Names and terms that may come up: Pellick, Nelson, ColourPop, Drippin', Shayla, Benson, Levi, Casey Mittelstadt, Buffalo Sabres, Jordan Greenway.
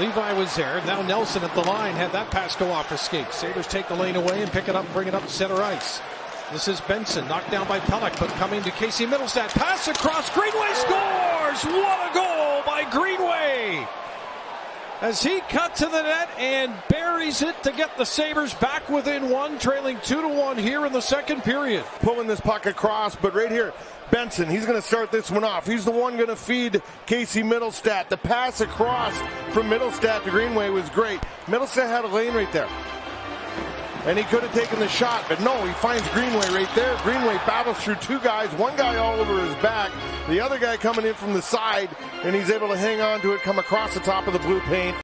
Levi was there. Now Nelson at the line had that pass go off his skate. Sabres take the lane away and pick it up and bring it up center ice. This is Benson, knocked down by Pellick, but coming to Casey Mittelstadt. Pass across, Greenway scores! What a goal by Greenway! As he cut to the net and buries it to get the Sabres back within one, trailing 2-1 here in the second period. Pulling this puck across, but right here, Benson, he's going to start this one off. He's the one going to feed Casey Mittelstadt. The pass across from Mittelstadt to Greenway was great. Mittelstadt had a lane right there, and he could have taken the shot, but no, he finds Greenway right there. Greenway battles through two guys, one guy all over his back, the other guy coming in from the side, and he's able to hang on to it, come across the top of the blue paint.